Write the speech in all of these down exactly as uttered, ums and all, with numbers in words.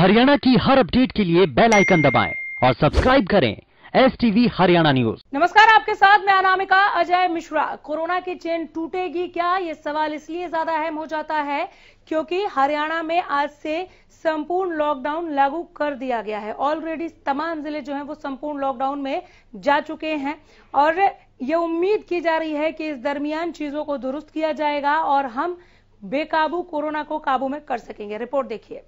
हरियाणा की हर अपडेट के लिए बेल आइकन दबाएं और सब्सक्राइब करें एसटीवी हरियाणा न्यूज। नमस्कार, आपके साथ मैं अनामिका अजय मिश्रा। कोरोना की चेन टूटेगी क्या, ये सवाल इसलिए ज्यादा अहम हो जाता है क्योंकि हरियाणा में आज से संपूर्ण लॉकडाउन लागू कर दिया गया है। ऑलरेडी तमाम जिले जो हैं वो संपूर्ण लॉकडाउन में जा चुके हैं और ये उम्मीद की जा रही है कि इस दरमियान चीजों को दुरुस्त किया जाएगा और हम बेकाबू कोरोना को काबू में कर सकेंगे। रिपोर्ट देखिए।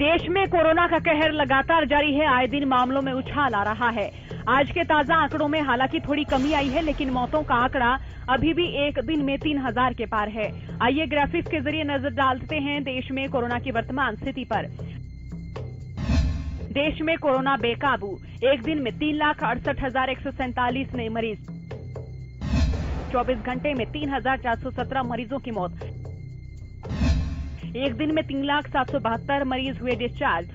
देश में कोरोना का कहर लगातार जारी है, आए दिन मामलों में उछाल आ रहा है। आज के ताजा आंकड़ों में हालांकि थोड़ी कमी आई है, लेकिन मौतों का आंकड़ा अभी भी एक दिन में तीन हजार के पार है। आइए ग्राफिक्स के जरिए नजर डालते हैं देश में कोरोना की वर्तमान स्थिति पर। देश में कोरोना बेकाबू, एक दिन में तीन लाख अड़सठ हजार एक सौ सैंतालीस नए मरीज, चौबीस घंटे में तीन हजार चार सौ सत्रह मरीजों की मौत, एक दिन में तीन लाख सात सौ बहत्तर मरीज हुए डिस्चार्ज।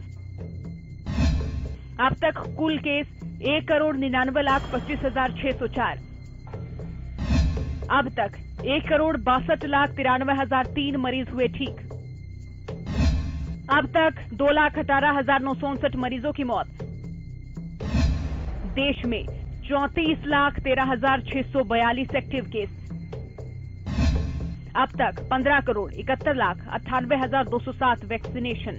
अब तक कुल केस एक करोड़ निन्यानवे लाख पच्चीस हजार छह सौ चार। अब तक एक करोड़ बासठ लाख तिरानवे हजार तीन मरीज हुए ठीक। अब तक दो लाख अठारह हजार नौ सौ उनसठ मरीजों की मौत। देश में चौंतीस लाख तेरह हजार छह सौ बयालीस एक्टिव केस। अब तक पंद्रह करोड़ इकहत्तर लाख अट्ठानवे हजार दो सौ सात वैक्सीनेशन।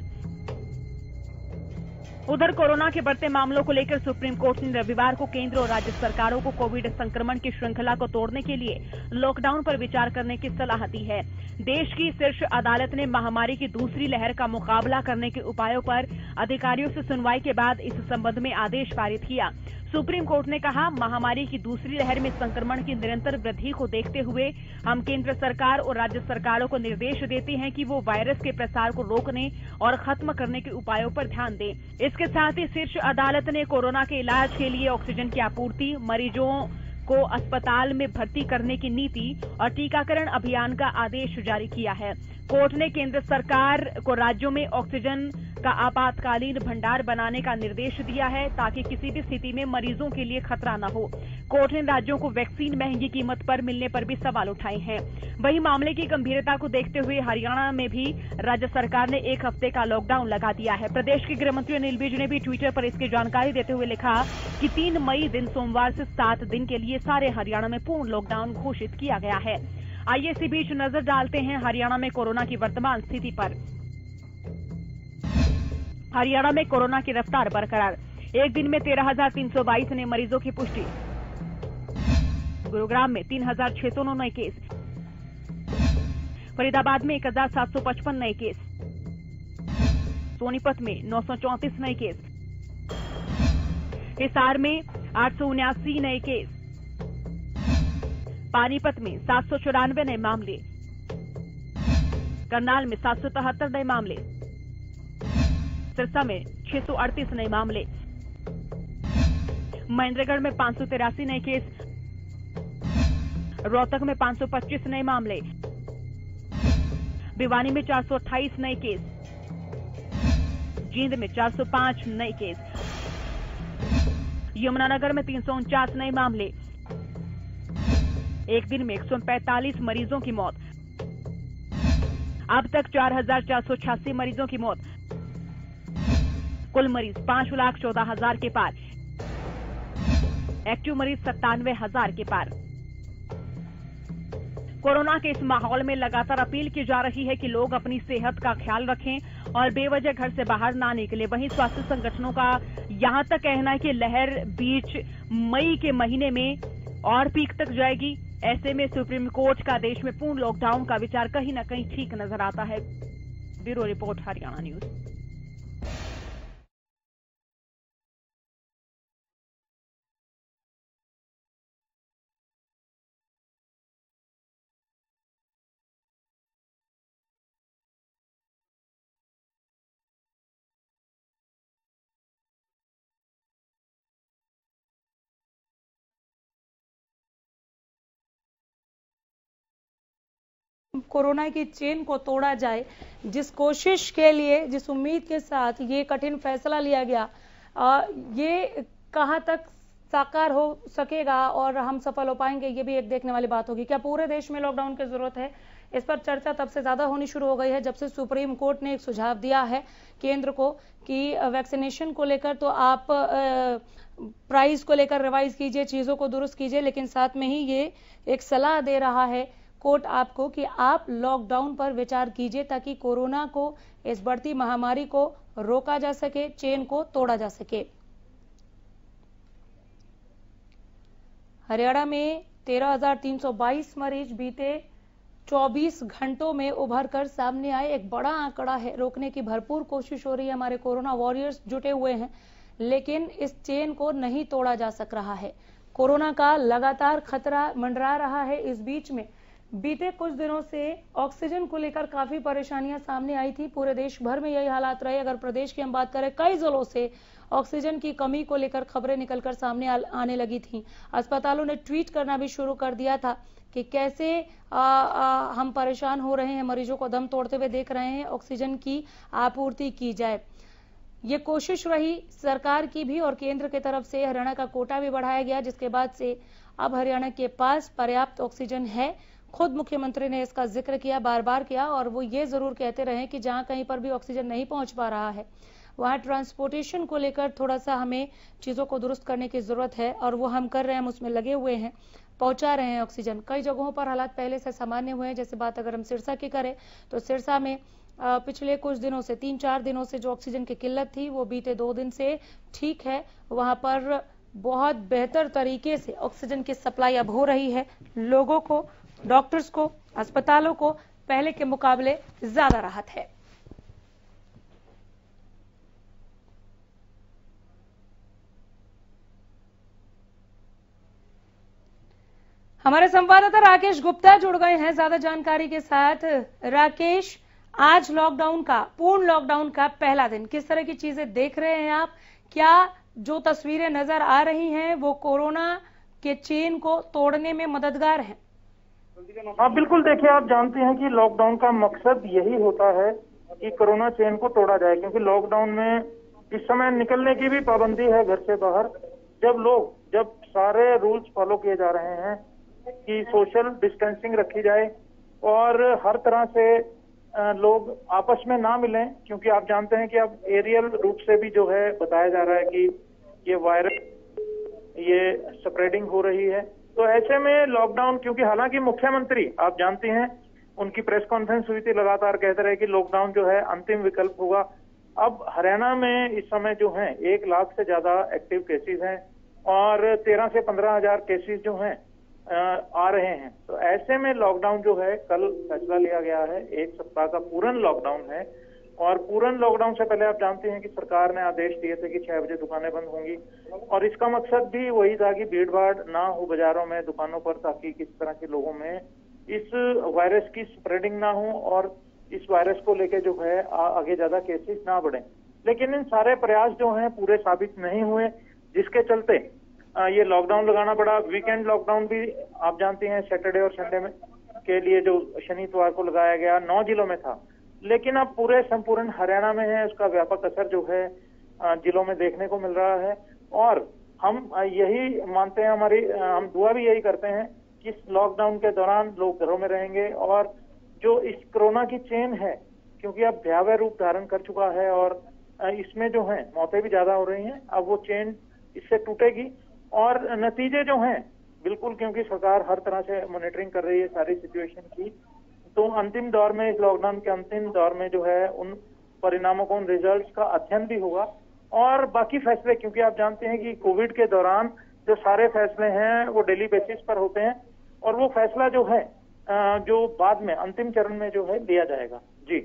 उधर कोरोना के बढ़ते मामलों को लेकर सुप्रीम कोर्ट ने रविवार को केंद्र और राज्य सरकारों को कोविड संक्रमण की श्रृंखला को तोड़ने के लिए लॉकडाउन पर विचार करने की सलाह दी है। देश की शीर्ष अदालत ने महामारी की दूसरी लहर का मुकाबला करने के उपायों पर अधिकारियों से सुनवाई के बाद इस संबंध में आदेश पारित किया। सुप्रीम कोर्ट ने कहा, महामारी की दूसरी लहर में संक्रमण की निरंतर वृद्धि को देखते हुए हम केंद्र सरकार और राज्य सरकारों को निर्देश देते हैं कि वो वायरस के प्रसार को रोकने और खत्म करने के उपायों पर ध्यान दें। इसके साथ ही शीर्ष अदालत ने कोरोना के इलाज के लिए ऑक्सीजन की आपूर्ति, मरीजों को अस्पताल में भर्ती करने की नीति और टीकाकरण अभियान का आदेश जारी किया है। कोर्ट ने केंद्र सरकार को राज्यों में ऑक्सीजन का आपातकालीन भंडार बनाने का निर्देश दिया है ताकि किसी भी स्थिति में मरीजों के लिए खतरा न हो। कोर्ट ने राज्यों को वैक्सीन महंगी कीमत पर मिलने पर भी सवाल उठाए हैं। वहीं मामले की गंभीरता को देखते हुए हरियाणा में भी राज्य सरकार ने एक हफ्ते का लॉकडाउन लगा दिया है। प्रदेश के गृहमंत्री अनिल विज ने भी ट्विटर पर इसकी जानकारी देते हुए लिखा कि तीन मई दिन सोमवार से सात दिन के लिए सारे हरियाणा में पूर्ण लॉकडाउन घोषित किया गया है। आइए इसी बीच नजर डालते हैं हरियाणा में कोरोना की वर्तमान स्थिति पर। हरियाणा में कोरोना की रफ्तार बरकरार, एक दिन में तेरह हजार तीन सौ बाईस नए मरीजों की पुष्टि। गुरुग्राम में तीन हजार छह सौ नौ नए केस, फरीदाबाद में एक हजार सात सौ पचपन नए केस, सोनीपत में नौ सौ चौंतीस नए केस, हिसार में आठ सौ उन्यासी नए केस, पानीपत में सात सौ चौरानवे नए मामले, करनाल में सात सौ तिहत्तर नए मामले, सिरसा में छह सौ अड़तीस नए मामले, महेंद्रगढ़ में पांच सौ तिरासी नए केस, रोहतक में पांच सौ पच्चीस नए मामले, भिवानी में चार सौ अट्ठाईस नए केस, जींद में चार सौ पांच नए केस, यमुनानगर में तीन सौ उनचास नए मामले। एक दिन में एक सौ पैंतालीस मरीजों की मौत। अब तक चार हजार चार सौ छियासी मरीजों की मौत। कुल मरीज पांच लाख चौदह हजार के पार। एक्टिव मरीज सत्तानवे हजार के पार। कोरोना के इस माहौल में लगातार अपील की जा रही है कि लोग अपनी सेहत का ख्याल रखें और बेवजह घर से बाहर ना निकले। वहीं स्वास्थ्य संगठनों का यहां तक कहना है कि लहर बीच मई के महीने में और पीक तक जाएगी। ऐसे में सुप्रीम कोर्ट का देश में पूर्ण लॉकडाउन का विचार कहीं न कहीं ठीक नजर आता है। Bureau report, Haryana news. Corona की चेन को तोड़ा जाए, जिस कोशिश के लिए, जिस उम्मीद के साथ ये कठिन फैसला लिया गया, ये कहाँ तक साकार हो सकेगा और हम सफल हो पाएंगे, ये भी एक देखने वाली बात होगी। क्या पूरे देश में लॉकडाउन की जरूरत है? इस पर चर्चा तब से ज्यादा होनी शुरू हो गई है जब से सुप्रीम कोर्ट ने एक सुझाव दिया है केंद्र को कि वैक्सीनेशन को लेकर तो आप प्राइस को लेकर रिवाइज कीजिए, चीजों को दुरुस्त कीजिए, लेकिन साथ में ही ये एक सलाह दे रहा है कोर्ट आपको कि आप लॉकडाउन पर विचार कीजिए ताकि कोरोना को, इस बढ़ती महामारी को रोका जा सके, चेन को तोड़ा जा सके। हरियाणा में तेरह हजार तीन सौ बाईस मरीज बीते चौबीस घंटों में उभर कर सामने आए, एक बड़ा आंकड़ा है। रोकने की भरपूर कोशिश हो रही है, हमारे कोरोना वॉरियर्स जुटे हुए हैं, लेकिन इस चेन को नहीं तोड़ा जा सक रहा है। कोरोना का लगातार खतरा मंडरा रहा है। इस बीच में बीते कुछ दिनों से ऑक्सीजन को लेकर काफी परेशानियां सामने आई थी, पूरे देश भर में यही हालात रहे। अगर प्रदेश की हम बात करें, कई जिलों से ऑक्सीजन की कमी को लेकर खबरें निकलकर सामने आने लगी थी। अस्पतालों ने ट्वीट करना भी शुरू कर दिया था कि कैसे आ, आ, हम परेशान हो रहे हैं, मरीजों को दम तोड़ते हुए देख रहे हैं, ऑक्सीजन की आपूर्ति की जाए। ये कोशिश रही सरकार की भी और केंद्र की तरफ से हरियाणा का कोटा भी बढ़ाया गया, जिसके बाद से अब हरियाणा के पास पर्याप्त ऑक्सीजन है। खुद मुख्यमंत्री ने इसका जिक्र किया, बार बार किया, और वो ये जरूर कहते रहे कि जहां कहीं पर भी ऑक्सीजन नहीं पहुंच पा रहा है वहां ट्रांसपोर्टेशन को लेकर थोड़ा सा हमें चीजों को दुरुस्त करने की जरूरत है, और वो हम कर रहे हैं, हम उसमें लगे हुए हैं, पहुंचा रहे हैं ऑक्सीजन। कई जगहों पर हालात पहले से सामान्य हुए हैं। जैसे बात अगर हम सिरसा की करें तो सिरसा में पिछले कुछ दिनों से, तीन चार दिनों से जो ऑक्सीजन की किल्लत थी वो बीते दो दिन से ठीक है, वहां पर बहुत बेहतर तरीके से ऑक्सीजन की सप्लाई अब हो रही है। लोगों को, डॉक्टर्स को, अस्पतालों को पहले के मुकाबले ज्यादा राहत है। हमारे संवाददाता राकेश गुप्ता जुड़ गए हैं ज्यादा जानकारी के साथ। राकेश, आज लॉकडाउन का, पूर्ण लॉकडाउन का पहला दिन, किस तरह की चीजें देख रहे हैं आप? क्या जो तस्वीरें नजर आ रही हैं वो कोरोना के चेन को तोड़ने में मददगार है? हाँ बिल्कुल, देखिए आप जानते हैं कि लॉकडाउन का मकसद यही होता है कि कोरोना चेन को तोड़ा जाए, क्योंकि लॉकडाउन में इस समय निकलने की भी पाबंदी है घर से बाहर। जब लोग, जब सारे रूल्स फॉलो किए जा रहे हैं कि सोशल डिस्टेंसिंग रखी जाए और हर तरह से लोग आपस में ना मिलें, क्योंकि आप जानते हैं कि अब एरियल रूट से भी जो है बताया जा रहा है कि ये वायरस, ये स्प्रेडिंग हो रही है। तो ऐसे में लॉकडाउन, क्योंकि हालांकि मुख्यमंत्री आप जानती हैं उनकी प्रेस कॉन्फ्रेंस हुई थी, लगातार कहते रहे कि लॉकडाउन जो है अंतिम विकल्प होगा। अब हरियाणा में इस समय जो है एक लाख से ज्यादा एक्टिव केसेस हैं और तेरह से पंद्रह हजार केसेस जो हैं आ रहे हैं। तो ऐसे में लॉकडाउन जो है, कल फैसला लिया गया है, एक सप्ताह का पूर्ण लॉकडाउन है। और पूर्ण लॉकडाउन से पहले आप जानते हैं कि सरकार ने आदेश दिए थे कि छह बजे दुकानें बंद होंगी, और इसका मकसद भी वही था कि भीड़ भाड़ ना हो बाजारों में, दुकानों पर, ताकि किस तरह के लोगों में इस वायरस की स्प्रेडिंग ना हो और इस वायरस को लेके जो है आगे ज्यादा केसेस ना बढ़े। लेकिन इन सारे प्रयास जो है पूरे साबित नहीं हुए, जिसके चलते ये लॉकडाउन लगाना पड़ा। वीकेंड लॉकडाउन भी आप जानते हैं, सैटरडे और संडे में के लिए जो शनिवार को लगाया गया, नौ जिलों में था, लेकिन अब पूरे संपूर्ण हरियाणा में है, उसका व्यापक असर जो है जिलों में देखने को मिल रहा है। और हम यही मानते हैं, हमारी हम दुआ भी यही करते हैं कि इस लॉकडाउन के दौरान लोग घरों में रहेंगे और जो इस कोरोना की चेन है, क्योंकि अब भयावह रूप धारण कर चुका है और इसमें जो है मौतें भी ज्यादा हो रही हैं, अब वो चेन इससे टूटेगी और नतीजे जो हैं बिल्कुल, क्योंकि सरकार हर तरह से मॉनिटरिंग कर रही है सारी सिचुएशन की, तो अंतिम दौर में, इस लॉकडाउन के अंतिम दौर में जो है उन परिणामों को, उन रिजल्ट्स का अध्ययन भी होगा। और बाकी फैसले, क्योंकि आप जानते हैं कि कोविड के दौरान जो सारे फैसले हैं वो डेली बेसिस पर होते हैं, और वो फैसला जो है जो बाद में अंतिम चरण में जो है दिया जाएगा। जी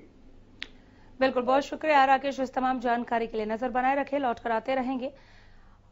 बिल्कुल, बहुत शुक्रिया राकेश इस तमाम जानकारी के लिए। नजर बनाए रखें, लौट कर आते रहेंगे।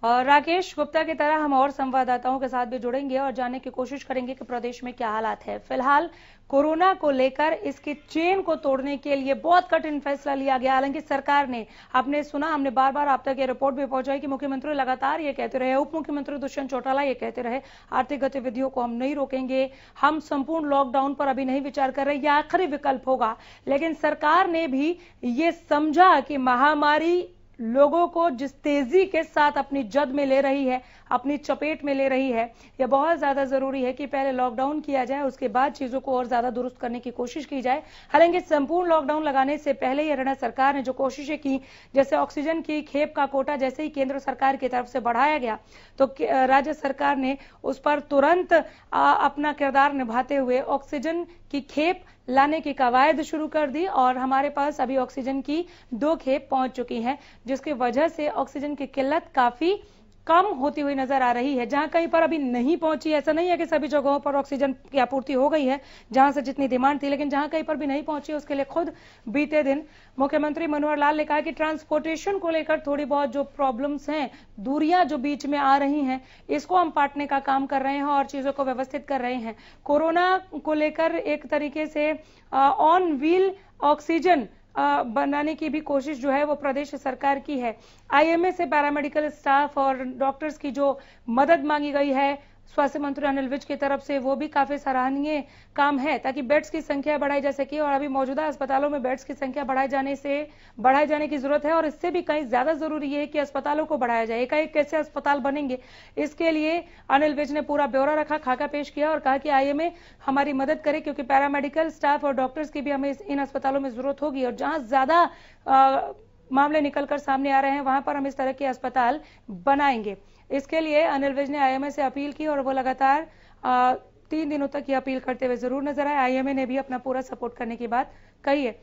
और राकेश गुप्ता की तरह हम और संवाददाताओं के साथ भी जुड़ेंगे और जानने की कोशिश करेंगे कि प्रदेश में क्या हालात है। फिलहाल कोरोना को लेकर इसकी चेन को तोड़ने के लिए बहुत कठिन फैसला लिया गया। हालांकि सरकार ने, आपने सुना, हमने बार बार आप तक ये रिपोर्ट भी पहुंचाई कि मुख्यमंत्री लगातार ये कहते रहे, उप मुख्यमंत्री दुष्यंत चौटाला ये कहते रहे, आर्थिक गतिविधियों को हम नहीं रोकेंगे, हम संपूर्ण लॉकडाउन पर अभी नहीं विचार कर रहे, यह आखिरी विकल्प होगा। लेकिन सरकार ने भी ये समझा कि महामारी लोगों को जिस तेजी के साथ अपनी जद में ले रही है, अपनी चपेट में ले रही है, यह बहुत ज्यादा जरूरी है कि पहले लॉकडाउन किया जाए, उसके बाद चीजों को और ज्यादा दुरुस्त करने की कोशिश की जाए। हालांकि संपूर्ण लॉकडाउन लगाने से पहले ही हरियाणा सरकार ने जो कोशिशें की, जैसे ऑक्सीजन की खेप का कोटा जैसे ही केंद्र सरकार की तरफ से बढ़ाया गया तो राज्य सरकार ने उस पर तुरंत अपना किरदार निभाते हुए ऑक्सीजन की खेप लाने की कवायद शुरू कर दी और हमारे पास अभी ऑक्सीजन की दो खेप पहुंच चुकी हैं, जिसकी वजह से ऑक्सीजन की किल्लत काफी कम होती हुई नजर आ रही है। जहां कहीं पर अभी नहीं पहुंची, ऐसा नहीं है कि सभी जगहों पर ऑक्सीजन की आपूर्ति हो गई है जहां से जितनी डिमांड थी, लेकिन जहां कहीं पर भी नहीं पहुंची उसके लिए खुद बीते दिन मुख्यमंत्री मनोहर लाल ने कहा कि ट्रांसपोर्टेशन को लेकर थोड़ी बहुत जो प्रॉब्लम्स हैं, दूरियां जो बीच में आ रही हैं, इसको हम पाटने का काम कर रहे हैं और चीजों को व्यवस्थित कर रहे हैं। कोरोना को लेकर एक तरीके से ऑन व्हील ऑक्सीजन बनाने की भी कोशिश जो है वो प्रदेश सरकार की है। आईएमए से पैरामेडिकल स्टाफ और डॉक्टर्स की जो मदद मांगी गई है स्वास्थ्य मंत्री अनिल विज की तरफ से, वो भी काफी सराहनीय काम है ताकि बेड्स की संख्या बढ़ाई जा सके और अभी मौजूदा अस्पतालों में बेड्स की संख्या बढ़ाए जाने से बढ़ाए जाने की जरूरत है और इससे भी कहीं ज्यादा जरूरी है कि अस्पतालों को बढ़ाया जाए। कई कैसे अस्पताल बनेंगे, इसके लिए अनिल विज ने पूरा ब्यौरा रखा, खाका पेश किया और कहा कि आईएमए हमारी मदद करे क्योंकि पैरामेडिकल स्टाफ और डॉक्टर्स की भी हमें इन अस्पतालों में जरूरत होगी और जहां ज्यादा मामले निकलकर सामने आ रहे हैं वहां पर हम इस तरह के अस्पताल बनाएंगे। इसके लिए अनिल विज ने आईएमए से अपील की और वो लगातार आ, तीन दिनों तक ये अपील करते हुए जरूर नजर आए। आईएमए ने भी अपना पूरा सपोर्ट करने की बात कही है।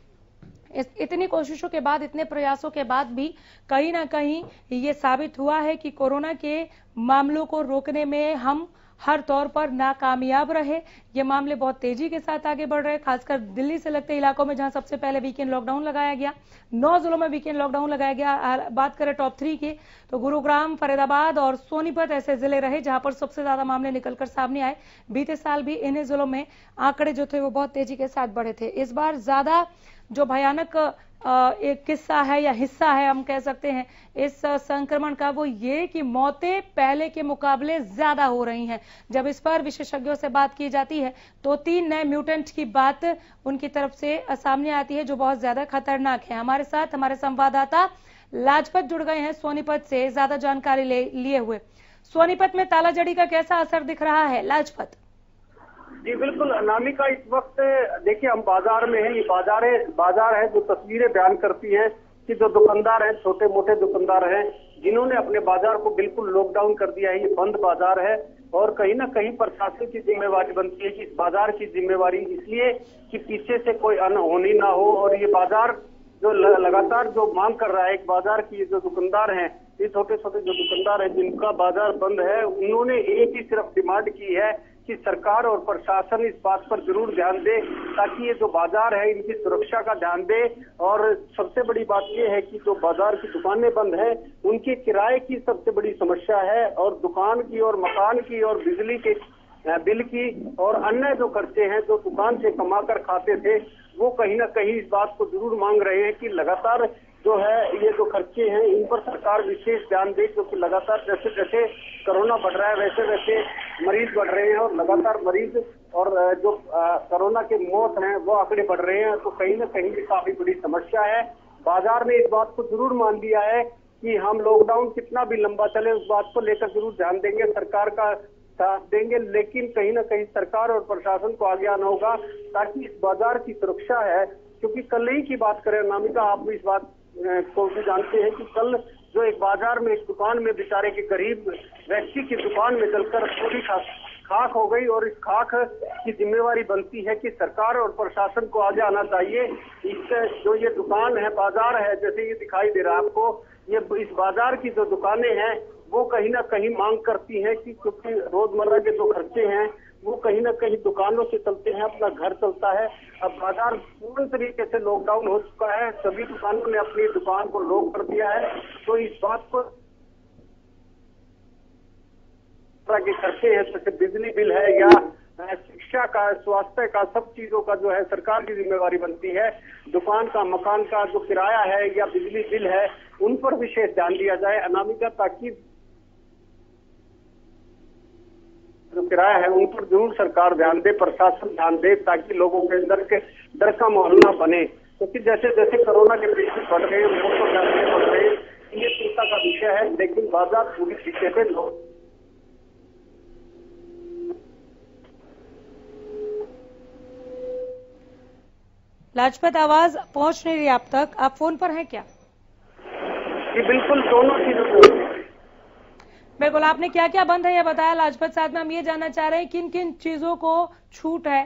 इस, इतनी कोशिशों के बाद, इतने प्रयासों के बाद भी कहीं ना कहीं ये साबित हुआ है कि कोरोना के मामलों को रोकने में हम हर तौर पर नाकामयाब रहे। ये मामले बहुत तेजी के साथ आगे बढ़ रहे, खासकर दिल्ली से लगते इलाकों में जहां सबसे पहले वीकेंड लॉकडाउन लगाया गया। नौ जिलों में वीकेंड लॉकडाउन लगाया गया। बात करें टॉप थ्री की तो गुरुग्राम, फरीदाबाद और सोनीपत ऐसे जिले रहे जहां पर सबसे ज्यादा मामले निकलकर सामने आए। बीते साल भी इन्हीं जिलों में आंकड़े जो थे वो बहुत तेजी के साथ बढ़े थे। इस बार ज्यादा जो भयानक एक किस्सा है या हिस्सा है हम कह सकते हैं इस संक्रमण का, वो ये कि मौतें पहले के मुकाबले ज्यादा हो रही हैं। जब इस पर विशेषज्ञों से बात की जाती है तो तीन नए म्यूटेंट की बात उनकी तरफ से सामने आती है जो बहुत ज्यादा खतरनाक है। हमारे साथ हमारे संवाददाता लाजपत जुड़ गए हैं सोनीपत से, ज्यादा जानकारी लिए हुए। सोनीपत में तालाजड़ी का कैसा असर दिख रहा है लाजपत? जी बिल्कुल अनामिका, इस वक्त देखिए हम बाजार में हैं। ये बाजार है बाजार है जो तस्वीरें बयान करती हैं कि जो दुकानदार हैं, छोटे मोटे दुकानदार हैं जिन्होंने अपने बाजार को बिल्कुल लॉकडाउन कर दिया है। ये बंद बाजार है और कहीं ना कहीं प्रशासन की जिम्मेवारी बनती है कि इस बाजार की जिम्मेवारी इसलिए कि पीछे से कोई अनहोनी ना हो। और ये बाजार जो लगातार जो मांग कर रहा है, एक बाजार की जो दुकानदार हैं, ये छोटे छोटे जो दुकानदार हैं जिनका बाजार बंद है, उन्होंने एक ही सिर्फ डिमांड की है कि सरकार और प्रशासन इस बात पर जरूर ध्यान दे ताकि ये जो बाजार है इनकी सुरक्षा का ध्यान दे। और सबसे बड़ी बात ये है कि जो बाजार की दुकानें बंद हैं उनके किराए की सबसे बड़ी समस्या है और दुकान की और मकान की और बिजली के बिल की और अन्य जो खर्चे हैं जो दुकान से कमाकर खाते थे, वो कहीं ना कहीं इस बात को जरूर मांग रहे हैं कि लगातार जो है ये जो खर्चे हैं इन पर सरकार विशेष ध्यान दे क्योंकि लगातार जैसे जैसे कोरोना बढ़ रहा है वैसे वैसे मरीज बढ़ रहे हैं और लगातार मरीज और जो कोरोना के मौत हैं वो आंकड़े बढ़ रहे हैं। तो कहीं ना कहीं ये काफी बड़ी समस्या है। बाजार ने इस बात को जरूर मान लिया है कि हम लॉकडाउन कितना भी लंबा चले उस बात को लेकर जरूर ध्यान देंगे, सरकार का साथ देंगे, लेकिन कहीं ना कहीं सरकार और प्रशासन को आगे आना होगा ताकि इस बाजार की सुरक्षा है। क्योंकि कल ही की बात करें अनामिका, आप भी इस बात को भी जानते हैं कि कल जो एक बाजार में एक दुकान में बेचारे के गरीब व्यक्ति की दुकान में जलकर पूरी खाक हो गई और इस खाक की जिम्मेवारी बनती है कि सरकार और प्रशासन को आगे आना चाहिए। इससे जो ये दुकान है, बाजार है, जैसे ये दिखाई दे रहा है आपको, ये इस बाजार की जो दुकानें हैं वो कहीं ना कहीं मांग करती हैं कि क्योंकि रोजमर्रा के जो खर्चे हैं वो कहीं ना कहीं दुकानों से चलते हैं, अपना घर चलता है। अब बाजार पूर्ण तरीके से लॉकडाउन हो चुका है, सभी दुकानों ने अपनी दुकान को लॉक कर दिया है। तो इस बात को के खर्चे हैं जैसे बिजली बिल है या शिक्षा का, स्वास्थ्य का, सब चीजों का जो है सरकार की जिम्मेवारी बनती है। दुकान का, मकान का जो किराया है या बिजली बिल है उन पर विशेष ध्यान दिया जाए अनामिका, ताकि जो किराया है उन पर जरूर सरकार ध्यान दे, प्रशासन ध्यान दे ताकि लोगों के अंदर के डर का माहौल ना बने। क्योंकि तो जैसे जैसे कोरोना के केसेस बढ़ गए, मौतें बढ़ रही, ये चिंता का विषय है, लेकिन बाजार पूरी तरीके से लोग लाजपत आवाज पहुंच नहीं रही आप तक, आप फोन पर हैं क्या? जी बिल्कुल, दोनों चीजों को बिल्कुल। आपने क्या क्या बंद है यह बताया लाजपत, साथ में हम ये जानना चाह रहे हैं किन किन चीजों को छूट है,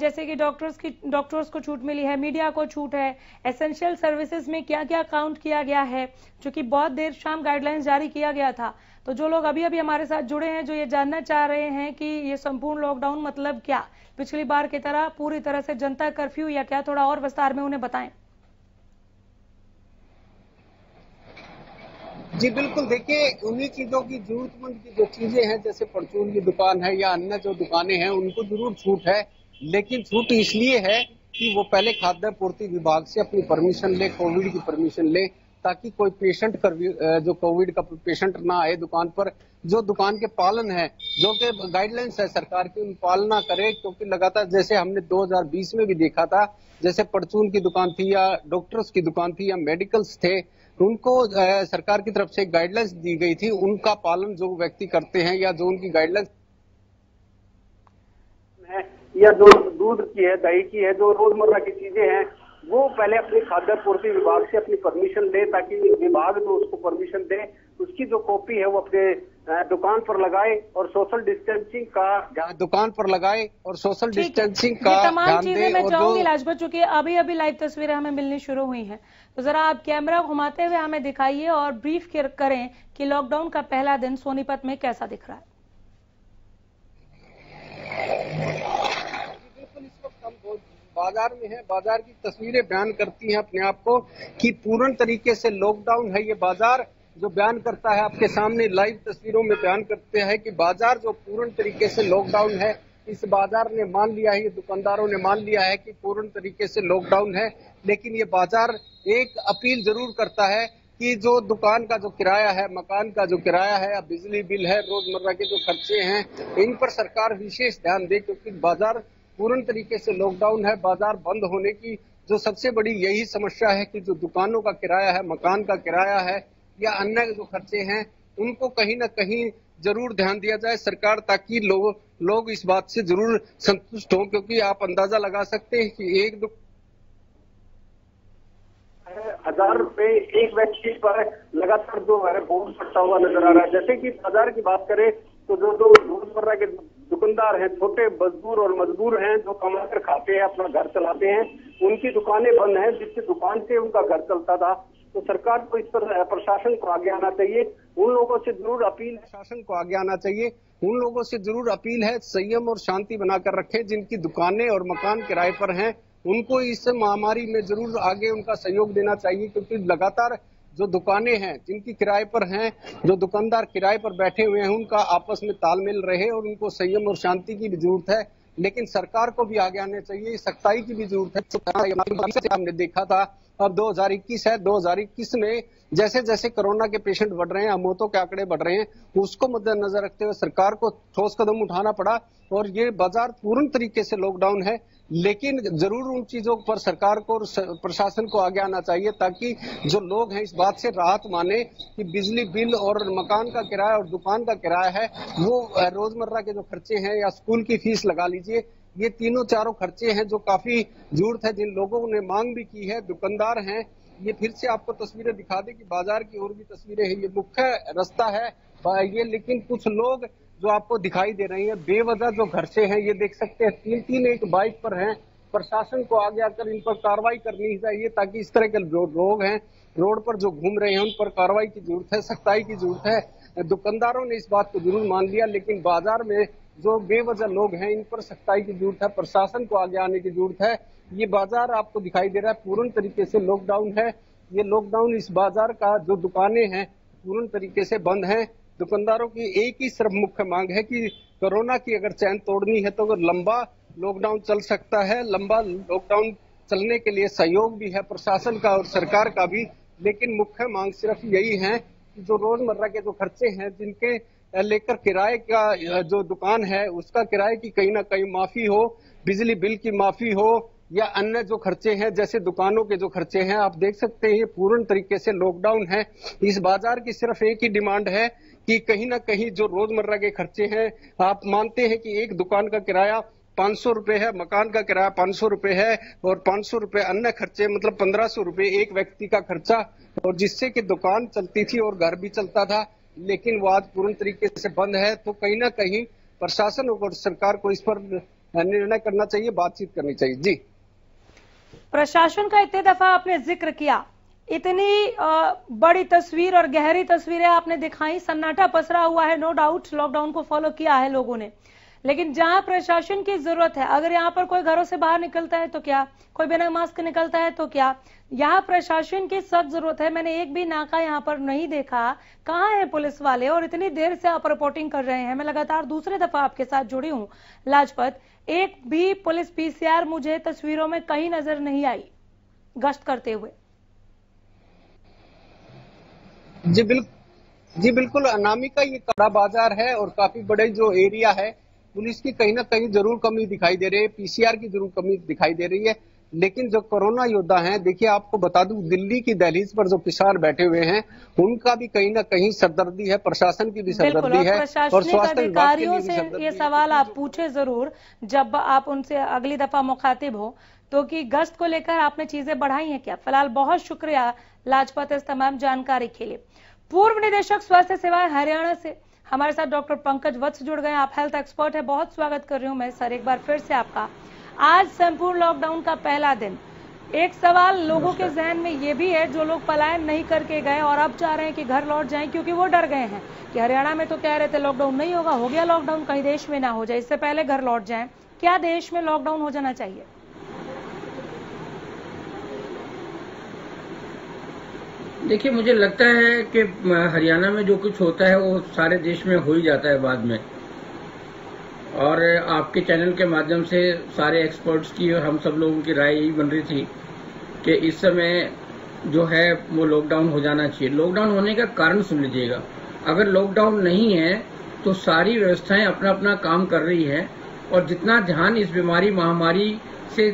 जैसे कि डॉक्टर्स की डॉक्टर्स को छूट मिली है, मीडिया को छूट है, एसेंशियल सर्विसेज में क्या क्या काउंट किया गया है, जो कि बहुत देर शाम गाइडलाइंस जारी किया गया था। तो जो लोग अभी अभी हमारे साथ जुड़े हैं, जो ये जानना चाह रहे हैं कि ये संपूर्ण लॉकडाउन मतलब क्या, पिछली बार की तरह पूरी तरह से जनता कर्फ्यू या क्या, थोड़ा और विस्तार में उन्हें बताएं। जी बिल्कुल, देखिए उन्हीं चीजों की, जरूरतमंद की जो चीजें हैं, जैसे परचून की दुकान है या अन्य जो दुकानें हैं, उनको जरूर छूट है, लेकिन छूट इसलिए है कि वो पहले खाद्य आपूर्ति विभाग से अपनी परमिशन ले, कोविड की परमिशन ले, ताकि कोई पेशेंट जो कोविड का पेशेंट ना आए दुकान पर। जो दुकान के पालन है, जो कि गाइडलाइंस है सरकार की, उन पालना करे, क्योंकि लगातार जैसे हमने दो हज़ार बीस में भी देखा था, जैसे परचून की दुकान थी या डॉक्टर्स की दुकान थी या मेडिकल्स थे, उनको सरकार की तरफ से गाइडलाइंस दी गई थी, उनका पालन जो व्यक्ति करते हैं या जो उनकी गाइडलाइंस है या जो दूध की है, दही की है, जो रोजमर्रा की चीजें हैं, वो पहले अपने खाद्य आपूर्ति विभाग से अपनी परमिशन दे, ताकि विभाग जो उसको परमिशन दे, उसकी जो कॉपी है वो अपने दुकान पर लगाए और सोशल डिस्टेंसिंग का दुकान पर लगाए और सोशल डिस्टेंसिंग का तमाम चीजें। मैं चाहूंगी लाजपत, चूंकि अभी अभी लाइव तस्वीरें हमें मिलनी शुरू हुई हैं, तो जरा आप कैमरा घुमाते हुए हमें दिखाइए और ब्रीफ करें कि लॉकडाउन का पहला दिन सोनीपत में कैसा दिख रहा है। बाजार में है, बाजार की तस्वीरें बयान करती हैं अपने आप को कि पूर्ण तरीके से लॉकडाउन है। ये बाजार जो बयान करता है, आपके सामने लाइव तस्वीरों में बयान करते हैं कि बाजार जो पूर्ण तरीके से लॉकडाउन है, इस बाजार ने मान लिया है, ये दुकानदारों ने मान लिया है कि पूर्ण तरीके से लॉकडाउन है। लेकिन ये बाजार एक अपील जरूर करता है कि जो दुकान का जो किराया है, मकान का जो किराया है, बिजली बिल है, रोजमर्रा के जो खर्चे हैं, इन पर सरकार विशेष ध्यान दे, क्योंकि बाजार पूर्ण तरीके से लॉकडाउन है। बाजार बंद होने की जो सबसे बड़ी यही समस्या है कि जो दुकानों का किराया है, मकान का किराया है या अन्य जो खर्चे हैं, उनको कहीं ना कहीं जरूर ध्यान दिया जाए सरकार, ताकि लोग लोग इस बात से जरूर संतुष्ट हों, क्योंकि आप अंदाजा लगा सकते हैं कि एक दो हजार रुपए एक व्यक्ति पर लगातार जो है बहुत फटता हुआ नजर आ रहा है। जैसे कि बाजार की बात करें तो जो जो रोजमर्रा के दुकानदार हैं, छोटे मजदूर और मजदूर हैं, जो कमाकर खाते हैं, अपना घर चलाते हैं, उनकी दुकानें बंद हैं, जिसकी दुकान से उनका घर चलता था। तो सरकार को इस पर, प्रशासन को आगे आना चाहिए, उन लोगों से जरूर अपील है, शासन को आगे आना चाहिए, उन लोगों से जरूर अपील है, संयम और शांति बनाकर रखें। जिनकी दुकानें और मकान किराए पर हैं, उनको इस महामारी में जरूर आगे उनका सहयोग देना चाहिए, क्योंकि लगातार जो दुकानें हैं जिनकी किराए पर हैं, जो दुकानदार किराए पर बैठे हुए हैं, उनका आपस में तालमेल रहे और उनको संयम और शांति की भी जरूरत है। लेकिन सरकार को भी आगे आने चाहिए, सख्ताई की भी जरूरत है। हमने देखा था, अब दो हज़ार इक्कीस है, दो हज़ार इक्कीस में जैसे जैसे कोरोना के पेशेंट बढ़ रहे हैं, मौतों के आंकड़े बढ़ रहे हैं, उसको मद्देनजर रखते हुए सरकार को ठोस कदम उठाना पड़ा। और ये बाजार पूर्ण तरीके से लॉकडाउन है, लेकिन जरूर उन चीजों पर सरकार को और प्रशासन को आगे आना चाहिए, ताकि जो लोग हैं इस बात से राहत माने कि बिजली बिल और मकान का किराया और दुकान का किराया है, वो रोजमर्रा के जो खर्चे हैं या स्कूल की फीस लगा लीजिए, ये तीनों चारों खर्चे हैं जो काफी जरूरत है, जिन लोगों ने मांग भी की है, दुकानदार हैं। ये फिर से आपको तस्वीरें दिखा दें कि बाजार की और भी तस्वीरें हैं, ये मुख्य रास्ता है ये, लेकिन कुछ लोग जो आपको दिखाई दे रहे हैं बेवजह जो घर से हैं, ये देख सकते हैं तीन तीन एक बाइक पर हैं। प्रशासन को आगे आकर इन पर कार्रवाई करनी चाहिए, ताकि इस तरह के लोग हैं रोड पर जो घूम रहे हैं, उन पर कार्रवाई की जरूरत है, सख्ताई की जरूरत है। दुकानदारों ने इस बात को जरूर मान लिया, लेकिन बाजार में जो बेवजह लोग हैं, इन पर सख्ताई की जरूरत है, प्रशासन को आगे आने की जरूरत है। ये बाजार आपको दिखाई दे रहा है पूर्ण तरीके से लॉकडाउन है। ये लॉकडाउन इस बाजार का, जो दुकानें हैं पूर्ण तरीके से बंद हैं। दुकानदारों की एक ही सिर्फ मुख्य मांग है कि कोरोना की अगर चैन तोड़नी है तो लंबा लॉकडाउन चल सकता है। लंबा लॉकडाउन चलने के लिए सहयोग भी है प्रशासन का और सरकार का भी, लेकिन मुख्य मांग सिर्फ यही है कि जो रोजमर्रा के जो खर्चे हैं, जिनके लेकर किराए का जो दुकान है उसका किराए की कहीं ना कहीं माफी हो, बिजली बिल की माफी हो, या अन्य जो खर्चे हैं, जैसे दुकानों के जो खर्चे हैं, आप देख सकते हैं ये पूर्ण तरीके से लॉकडाउन है। इस बाजार की सिर्फ एक ही डिमांड है कि कहीं ना कहीं जो रोजमर्रा के खर्चे हैं, आप मानते हैं कि एक दुकान का किराया पाँच सौ रुपये है, मकान का किराया पाँच सौ रुपये है और पाँच सौ रुपये अन्य खर्चे, मतलब पंद्रह सौ रुपये एक व्यक्ति का खर्चा, और जिससे कि दुकान चलती थी और घर भी चलता था, लेकिन वो आज पूर्ण तरीके से बंद है। तो कहीं ना कहीं प्रशासन और सरकार को इस पर निर्णय करना चाहिए, बातचीत करनी चाहिए। जी, प्रशासन का इतने दफा आपने जिक्र किया, इतनी बड़ी तस्वीर और गहरी तस्वीरें आपने दिखाई, सन्नाटा पसरा हुआ है, नो डाउट लॉकडाउन को फॉलो किया है लोगों ने, लेकिन जहां प्रशासन की जरूरत है, अगर यहाँ पर कोई घरों से बाहर निकलता है तो क्या, कोई बिना मास्क निकलता है तो क्या, यहाँ प्रशासन की सब जरूरत है। मैंने एक भी नाका यहाँ पर नहीं देखा। कहाँ है पुलिस वाले? और इतनी देर से आप रिपोर्टिंग कर रहे हैं, मैं लगातार दूसरे दफा आपके साथ जुड़ी हूँ लाजपत, एक भी पुलिस पीसीआर मुझे तस्वीरों में कहीं नजर नहीं आई गश्त करते हुए। जी बिल्कुल, जी बिल्कुल अनामिका, ये कड़ा बाजार है और काफी बड़े जो एरिया है, पुलिस की कहीं ना कहीं जरूर कमी दिखाई दे रही है, पीसीआर की जरूर कमी दिखाई दे रही है। लेकिन जो कोरोना योद्धा हैं, देखिए आपको बता दूं, दिल्ली की दहलीज पर जो किसान बैठे हुए हैं, उनका भी कहीं ना कहीं सरदर्दी है, प्रशासन की भी सरदर्दी है और स्वास्थ्य अधिकारियों से ये सवाल आप पूछे जरूर जब आप उनसे अगली दफा मुखातिब हो, तो कि गश्त को लेकर आपने चीजें बढ़ाई हैं क्या। फिलहाल बहुत शुक्रिया लाजपत इस तमाम जानकारी के लिए। पूर्व निदेशक स्वास्थ्य सेवाएं हरियाणा से हमारे साथ डॉक्टर पंकज वत्स जुड़ गए। आप हेल्थ एक्सपर्ट है, बहुत स्वागत कर रही हूँ मैं सर एक बार फिर से आपका। आज संपूर्ण लॉकडाउन का पहला दिन, एक सवाल लोगों के जहन में ये भी है, जो लोग पलायन नहीं करके गए और अब चाह रहे हैं कि घर लौट जाएं क्योंकि वो डर गए हैं कि हरियाणा में तो कह रहे थे लॉकडाउन नहीं होगा, हो गया लॉकडाउन, कहीं देश में ना हो जाए, इससे पहले घर लौट जाएं। क्या देश में लॉकडाउन हो जाना चाहिए? देखिए, मुझे लगता है कि हरियाणा में जो कुछ होता है वो सारे देश में हो ही जाता है बाद में, और आपके चैनल के माध्यम से सारे एक्सपर्ट्स की और हम सब लोगों की राय यही बन रही थी कि इस समय जो है वो लॉकडाउन हो जाना चाहिए। लॉकडाउन होने का कारण सुन लीजिएगा। अगर लॉकडाउन नहीं है तो सारी व्यवस्थाएं अपना अपना काम कर रही हैं और जितना ध्यान इस बीमारी महामारी से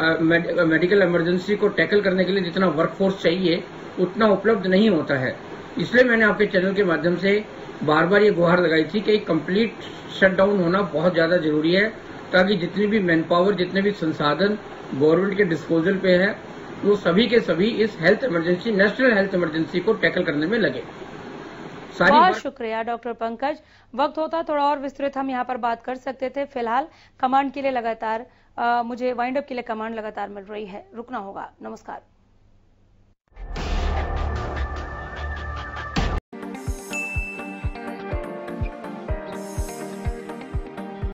मेडिकल इमरजेंसी को टैकल करने के लिए जितना वर्कफोर्स चाहिए उतना उपलब्ध नहीं होता है। इसलिए मैंने आपके चैनल के माध्यम से बार बार ये गुहार लगाई थी कि कंप्लीट शटडाउन होना बहुत ज़्यादा जरूरी है, ताकि जितनी भी मैन पावर, जितने भी संसाधन गवर्नमेंट के डिस्पोजल पे है, वो सभी के सभी इस health emergency, national health emergency को टैकल करने में लगे। बहुत शुक्रिया डॉक्टर पंकज। वक्त होता थोड़ा और विस्तृत हम यहाँ पर बात कर सकते थे, फिलहाल कमांड के लिए लगातार आ, मुझे वाइंड अप के लिए कमांड लगातार मिल रही है, रुकना होगा। नमस्कार।